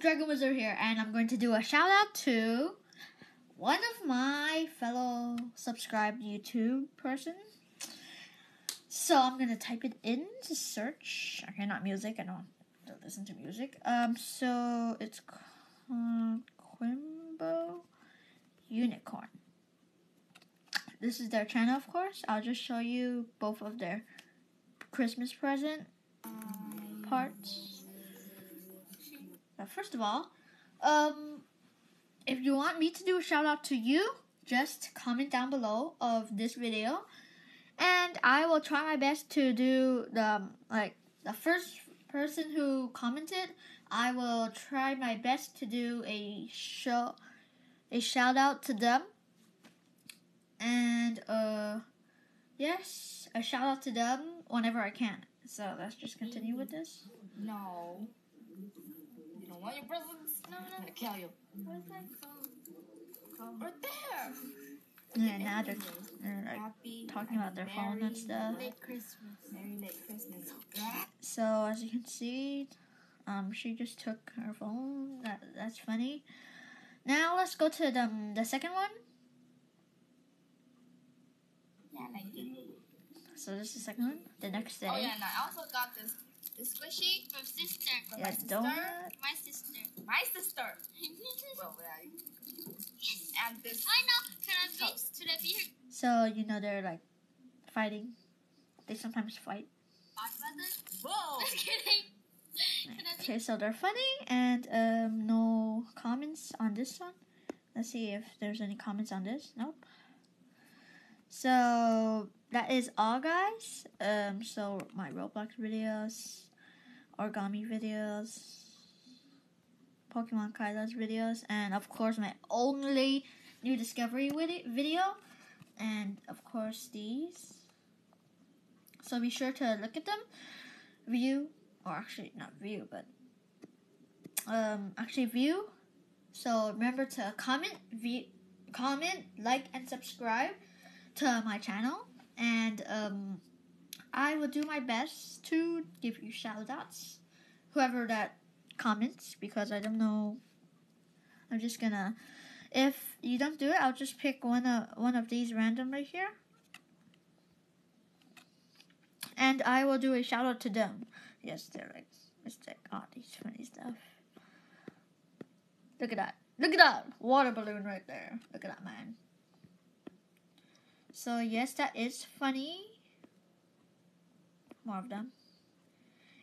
Dragon Wizard here, and I'm going to do a shout out to one of my fellow subscribed YouTube person. So I'm gonna type it in to search. Okay, not music. I don't listen to music. So it's Quimbo Unicorn. This is their channel, of course. I'll just show you both of their Christmas present parts. Now, first of all, if you want me to do a shout out to you, just comment down below of this video, and I will try my best to do the first person who commented. I will try my best to do a shout out to them, and yes, a shout out to them whenever I can. So let's just continue with this. No. You don't want your presents? No, no. I'll kill you. Where's that phone? Right there! Yeah, now they're like, talking about their phone and stuff. Merry Christmas. Merry late Christmas. So, as you can see, she just took her phone. That's funny. Now, let's go to the second one. Yeah, like you. So this is the second one. The next day. Oh yeah, and I also got this squishy from sister. From yeah, don't. My sister. Well, yeah. Yes. And this. I know. Can I be? Should I be here? So you know they're like fighting. They sometimes fight. Whoa. Just kidding. Okay, so they're funny, and no comments on this one. Let's see if there's any comments on this. Nope. So that is all, guys. So my Roblox videos, origami videos, Pokemon Kyla's videos, and of course my only new discovery video, and of course these. So be sure to look at them, view. So remember to comment, like, and subscribe to my channel, and I will do my best to give you shout outs, whoever that comments, because I don't know. I'm just gonna, if you don't do it, I'll just pick one of these random right here, and I will do a shout out to them. Yes, they're like, it's like all these funny stuff. Look at that, look at that water balloon right there. Look at that, man. So yes, that is funny. More of them.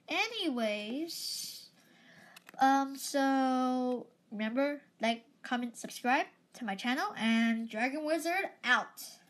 Anyways, so remember, like, comment, subscribe to my channel, and Dragon Wizard out.